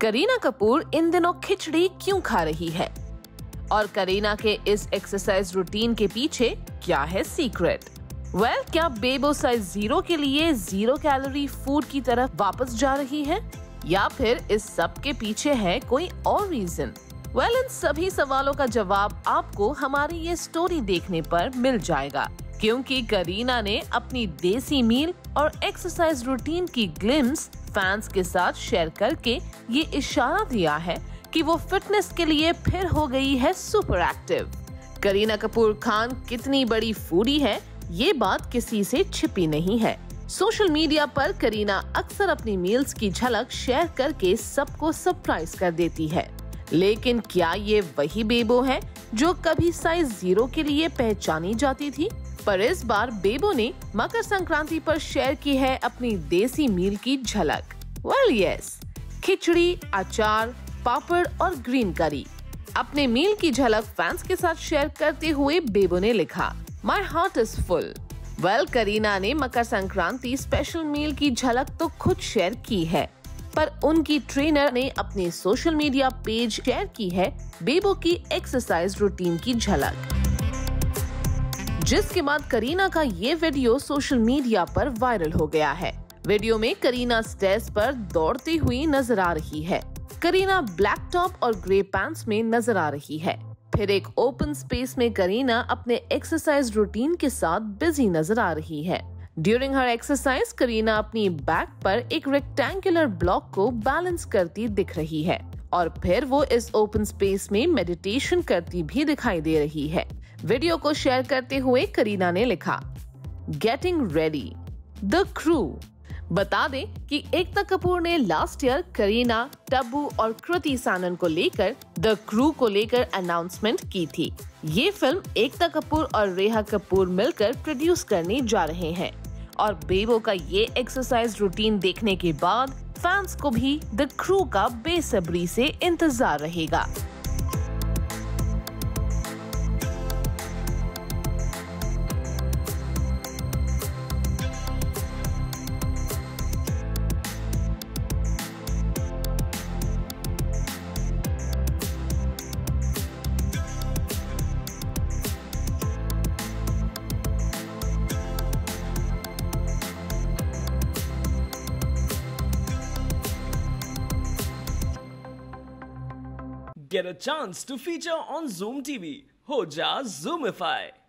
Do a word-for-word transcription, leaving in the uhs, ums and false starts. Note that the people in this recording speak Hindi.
करीना कपूर इन दिनों खिचड़ी क्यों खा रही है और करीना के इस एक्सरसाइज रूटीन के पीछे क्या है सीक्रेट। वेल well, क्या बेबो साइज जीरो के लिए जीरो कैलोरी फूड की तरफ वापस जा रही है या फिर इस सब के पीछे है कोई और रीजन। वेल well, इन सभी सवालों का जवाब आपको हमारी ये स्टोरी देखने पर मिल जाएगा, क्योंकि करीना ने अपनी देसी मील और एक्सरसाइज रूटीन की ग्लिम्स फैंस के साथ शेयर करके ये इशारा दिया है कि वो फिटनेस के लिए फिर हो गई है सुपर एक्टिव। करीना कपूर खान कितनी बड़ी फूडी है ये बात किसी से छिपी नहीं है। सोशल मीडिया पर करीना अक्सर अपनी मील्स की झलक शेयर करके सबको सरप्राइज कर देती है, लेकिन क्या ये वही बेबो है जो कभी साइज जीरो के लिए पहचानी जाती थी? पर इस बार बेबो ने मकर संक्रांति पर शेयर की है अपनी देसी मील की झलक। वेल well, यस yes, खिचड़ी, अचार, पापड़ और ग्रीन करी। अपने मील की झलक फैंस के साथ शेयर करते हुए बेबो ने लिखा, my heart is full. Well Kareena ने मकर संक्रांति स्पेशल मील की झलक तो खुद शेयर की है, पर उनकी ट्रेनर ने अपने सोशल मीडिया पेज शेयर की है बेबो की एक्सरसाइज रूटीन की झलक, जिसके बाद करीना का ये वीडियो सोशल मीडिया पर वायरल हो गया है। वीडियो में करीना स्टेज पर दौड़ती हुई नजर आ रही है। करीना ब्लैक टॉप और ग्रे पैंट्स में नजर आ रही है। फिर एक ओपन स्पेस में करीना अपने एक्सरसाइज रूटीन के साथ बिजी नजर आ रही है। ड्यूरिंग हर एक्सरसाइज करीना अपनी बैक पर एक रेक्टेंगुलर ब्लॉक को बैलेंस करती दिख रही है और फिर वो इस ओपन स्पेस में मेडिटेशन करती भी दिखाई दे रही है। वीडियो को शेयर करते हुए करीना ने लिखा, गेटिंग रेडी द क्रू। बता दें कि एकता कपूर ने लास्ट ईयर करीना, तब्बू और कृति सानन को लेकर द क्रू को लेकर अनाउंसमेंट की थी। ये फिल्म एकता कपूर और रेखा कपूर मिलकर प्रोड्यूस करने जा रहे हैं और बेबो का ये एक्सरसाइज रूटीन देखने के बाद फैंस को भी द क्रू का बेसब्री से इंतजार रहेगा। Get a chance to feature on Zoom T V. Ho ja Zoomify.